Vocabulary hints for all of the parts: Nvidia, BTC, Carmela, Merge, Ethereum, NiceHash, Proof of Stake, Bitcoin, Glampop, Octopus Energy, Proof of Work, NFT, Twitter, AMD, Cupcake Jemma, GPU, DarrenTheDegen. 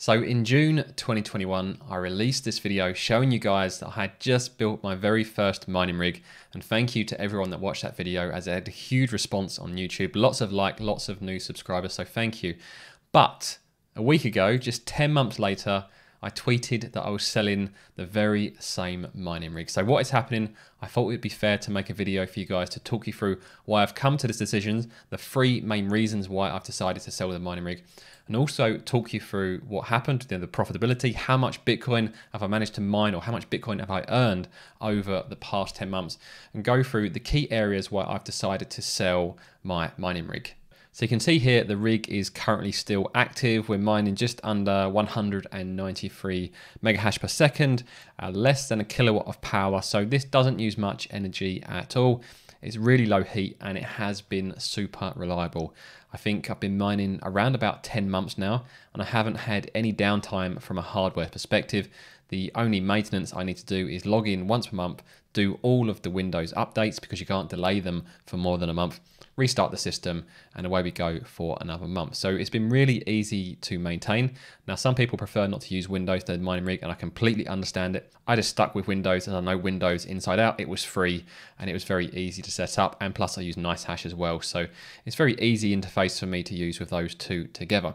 So in June 2021, I released this video showing you guys that I had just built my very first mining rig. And thank you to everyone that watched that video, as I had a huge response on YouTube, lots of like, lots of new subscribers, so thank you. But a week ago, just 10 months later, I tweeted that I was selling the very same mining rig. So what is happening? I thought it would be fair to make a video for you guys to talk you through why I've come to this decision, the three main reasons why I've decided to sell the mining rig, and also talk you through what happened, the profitability, how much Bitcoin have I managed to mine, or how much Bitcoin have I earned over the past 10 months, and go through the key areas why I've decided to sell my mining rig. So you can see here, the rig is currently still active. We're mining just under 193 megahash per second, less than a kilowatt of power. So this doesn't use much energy at all. It's really low heat and it has been super reliable. I think I've been mining around about 10 months now and I haven't had any downtime from a hardware perspective. The only maintenance I need to do is log in once per month, do all of the Windows updates because you can't delay them for more than a month, restart the system, and away we go for another month. So it's been really easy to maintain. Now, some people prefer not to use Windows to mining rig, and I completely understand it. I just stuck with Windows, and I know Windows inside out. It was free, and it was very easy to set up, and plus I use NiceHash as well. So it's very easy interface for me to use with those two together.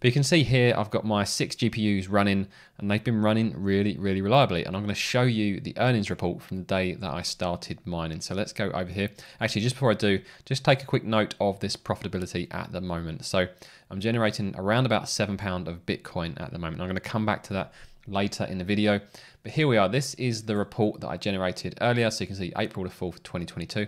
But you can see here, I've got my 6 GPUs running, and they've been running really, really reliably. And I'm going to show you the earnings report from the day that I started mining. So let's go over here. Actually, just before I do, just take a quick note of this profitability at the moment. So I'm generating around about £7 of Bitcoin at the moment. I'm going to come back to that later in the video. But here we are. This is the report that I generated earlier. So you can see April the 4th, 2022.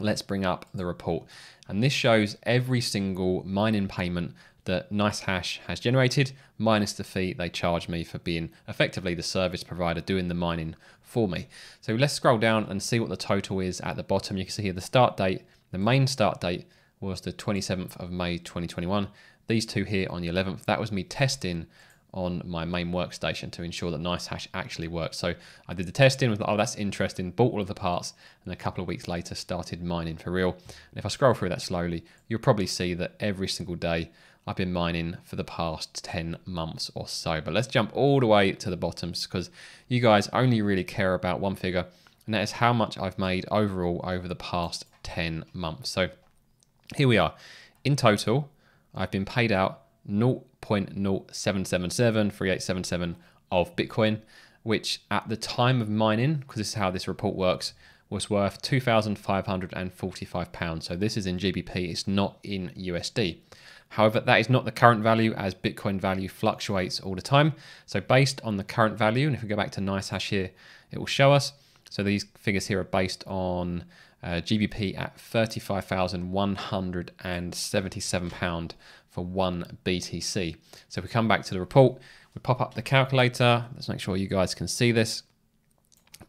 Let's bring up the report. And this shows every single mining payment that NiceHash has generated, minus the fee they charge me for being effectively the service provider doing the mining for me. So let's scroll down and see what the total is at the bottom. You can see here the start date, the main start date was the 27th of May, 2021. These two here on the 11th, that was me testing on my main workstation to ensure that NiceHash actually works. So I did the testing, was like, oh, that's interesting, bought all of the parts, and a couple of weeks later started mining for real. And if I scroll through that slowly, you'll probably see that every single day I've been mining for the past 10 months or so. But let's jump all the way to the bottoms, because you guys only really care about one figure, and that is how much I've made overall over the past 10 months. So here we are. In total, I've been paid out 0.07773877 of Bitcoin, which at the time of mining, because this is how this report works, was worth £2,545. So this is in GBP, it's not in USD. However, that is not the current value, as Bitcoin value fluctuates all the time. So based on the current value, and if we go back to NiceHash here, it will show us. So these figures here are based on GBP at £35,177 for 1 BTC. So if we come back to the report, we pop up the calculator. Let's make sure you guys can see this.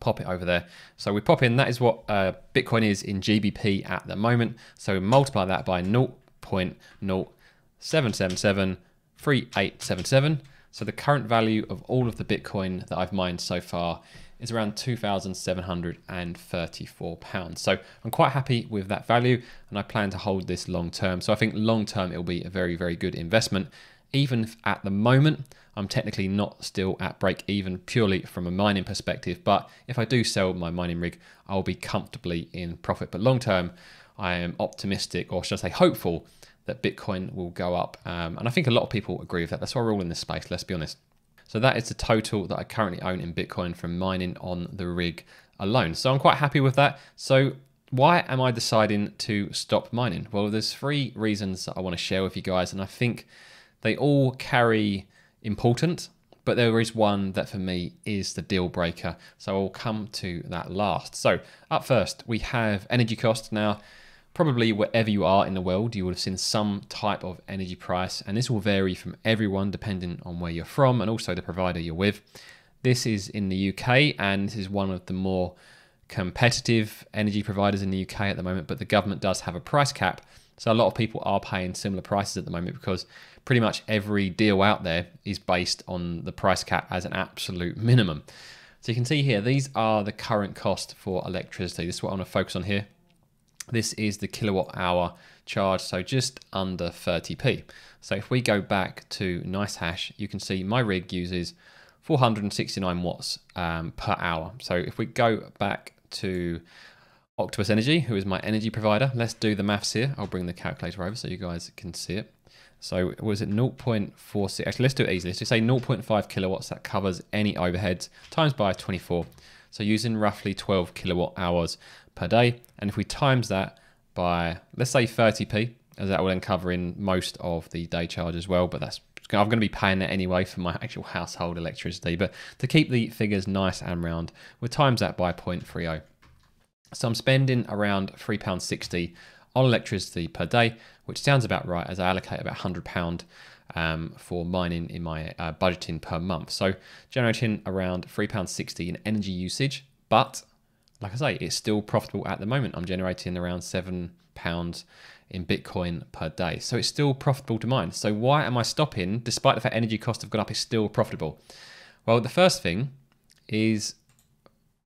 Pop it over there. So we pop in, that is what Bitcoin is in GBP at the moment. So we multiply that by 0.07773877. So the current value of all of the Bitcoin that I've mined so far is around £2,734. So I'm quite happy with that value, and I plan to hold this long term. So I think long term it'll be a very, very good investment. Even if at the moment, I'm technically not still at break even purely from a mining perspective, but if I do sell my mining rig, I'll be comfortably in profit. But long term, I am optimistic, or should I say hopeful, that Bitcoin will go up. And I think a lot of people agree with that. That's why we're all in this space, let's be honest. So that is the total that I currently own in Bitcoin from mining on the rig alone. So I'm quite happy with that. So why am I deciding to stop mining? Well, there's three reasons that I want to share with you guys, and I think they all carry important, but there is one that for me is the deal breaker. So I'll come to that last. So up first, we have energy costs. Now, probably wherever you are in the world, you will have seen some type of energy price, and this will vary from everyone depending on where you're from and also the provider you're with. This is in the UK, and this is one of the more competitive energy providers in the UK at the moment, but the government does have a price cap. So a lot of people are paying similar prices at the moment, because pretty much every deal out there is based on the price cap as an absolute minimum. So you can see here, these are the current cost for electricity. This is what I want to focus on here. This is the kilowatt hour charge, so just under 30p. So if we go back to NiceHash, you can see my rig uses 469 watts per hour. So if we go back to Octopus Energy, who is my energy provider, let's do the maths here. I'll bring the calculator over so you guys can see it. So was it 0.46? Actually, let's do it easily. Let's just say 0.5 kilowatts. That covers any overheads times by 24. So using roughly 12 kilowatt hours per day. And if we times that by, let's say 30p, as that will then cover in most of the day charge as well, but that's, I'm going to be paying that anyway for my actual household electricity. But to keep the figures nice and round, we'll times that by 0.30. So I'm spending around £3.60 on electricity per day, which sounds about right, as I allocate about £100 for mining in my budgeting per month. So generating around £3.60 in energy usage, but like I say, it's still profitable at the moment. I'm generating around £7 in Bitcoin per day. So it's still profitable to mine. So why am I stopping? Despite the fact energy costs have gone up, it's still profitable. Well, the first thing is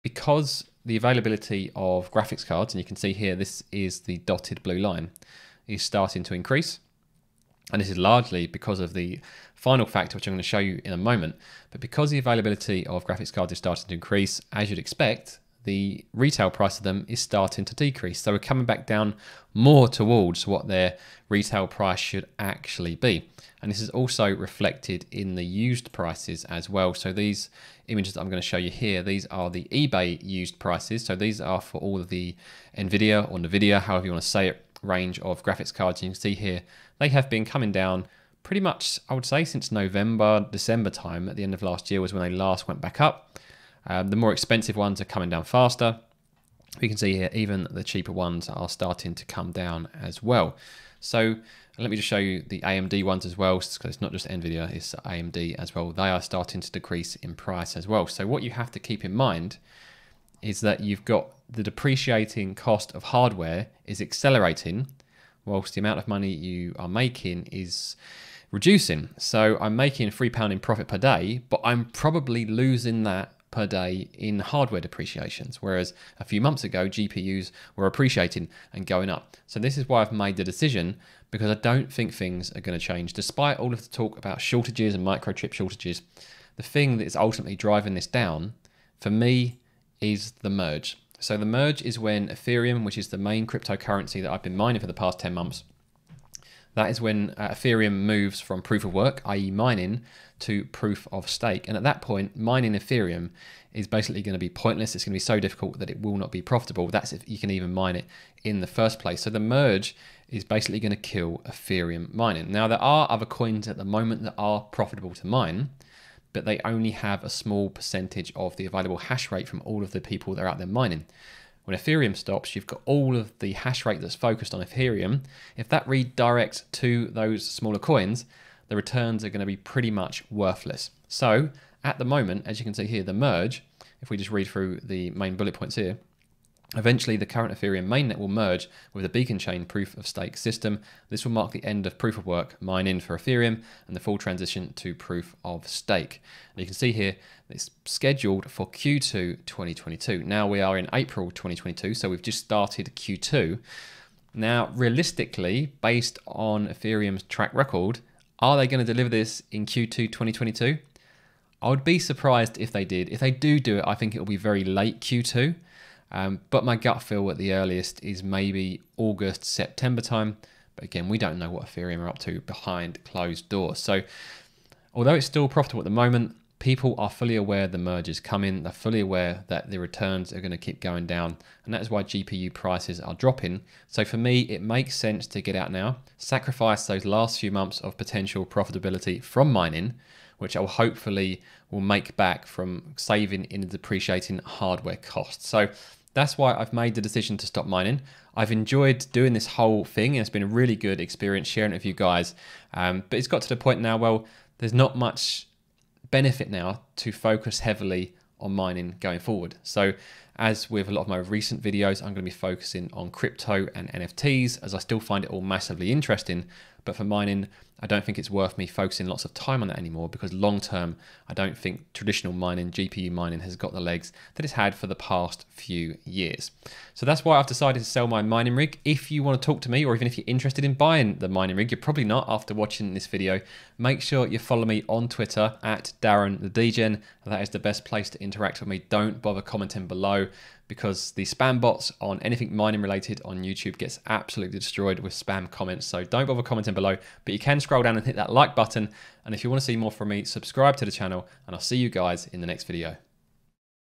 because the availability of graphics cards, and you can see here, this is the dotted blue line, is starting to increase. And this is largely because of the final factor, which I'm going to show you in a moment. But because the availability of graphics cards is starting to increase, as you'd expect, the retail price of them is starting to decrease. So we're coming back down more towards what their retail price should actually be. And this is also reflected in the used prices as well. So these images that I'm going to show you here, these are the eBay used prices. So these are for all of the Nvidia or Nvidia, however you want to say it, range of graphics cards. You can see here, they have been coming down pretty much, I would say, since November, December time. At the end of last year was when they last went back up. The more expensive ones are coming down faster. We can see here, even the cheaper ones are starting to come down as well. So let me just show you the AMD ones as well, because it's not just Nvidia, it's AMD as well. They are starting to decrease in price as well. So what you have to keep in mind is that you've got the depreciating cost of hardware is accelerating, whilst the amount of money you are making is reducing. So I'm making £3 in profit per day, but I'm probably losing that per day in hardware depreciations, whereas a few months ago, GPUs were appreciating and going up. So this is why I've made the decision, because I don't think things are going to change. Despite all of the talk about shortages and microchip shortages, the thing that is ultimately driving this down, for me, is the merge. So the merge is when Ethereum, which is the main cryptocurrency that I've been mining for the past 10 months, that is when Ethereum moves from proof of work, i.e. mining, to proof of stake. And at that point, mining Ethereum is basically going to be pointless. It's going to be so difficult that it will not be profitable. That's if you can even mine it in the first place. So the merge is basically going to kill Ethereum mining. Now, there are other coins at the moment that are profitable to mine, but they only have a small percentage of the available hash rate from all of the people that are out there mining. When Ethereum stops, you've got all of the hash rate that's focused on Ethereum. If that redirects to those smaller coins, the returns are going to be pretty much worthless. So at the moment, as you can see here, the merge, if we just read through the main bullet points here, eventually the current Ethereum mainnet will merge with the beacon chain proof of stake system. This will mark the end of proof of work mining for Ethereum and the full transition to proof of stake. And you can see here, it's scheduled for Q2 2022. Now we are in April 2022, so we've just started Q2. Now, realistically, based on Ethereum's track record, are they going to deliver this in Q2 2022? I would be surprised if they did. If they do it, I think it will be very late Q2. But my gut feel at the earliest is maybe August, September time. But again, we don't know what Ethereum are up to behind closed doors. So although it's still profitable at the moment, people are fully aware the merge is coming. They're fully aware that the returns are going to keep going down. And that is why GPU prices are dropping. So for me, it makes sense to get out now, sacrifice those last few months of potential profitability from mining, which I'll hopefully will make back from saving in the depreciating hardware costs. So that's why I've made the decision to stop mining. I've enjoyed doing this whole thing, and it's been a really good experience sharing it with you guys. But it's got to the point now, well, there's not much benefit now to focus heavily on mining going forward. So as with a lot of my recent videos, I'm going to be focusing on crypto and NFTs, as I still find it all massively interesting. But for mining, I don't think it's worth me focusing lots of time on that anymore, because long term, I don't think traditional mining, GPU mining, has got the legs that it's had for the past few years. So that's why I've decided to sell my mining rig. If you want to talk to me, or even if you're interested in buying the mining rig, you're probably not after watching this video, make sure you follow me on Twitter at DarrenTheDegen. That is the best place to interact with me. Don't bother commenting below, because the spam bots on anything mining related on YouTube gets absolutely destroyed with spam comments. So don't bother commenting below, but you can scroll down and hit that like button. And if you want to see more from me, subscribe to the channel, and I'll see you guys in the next video.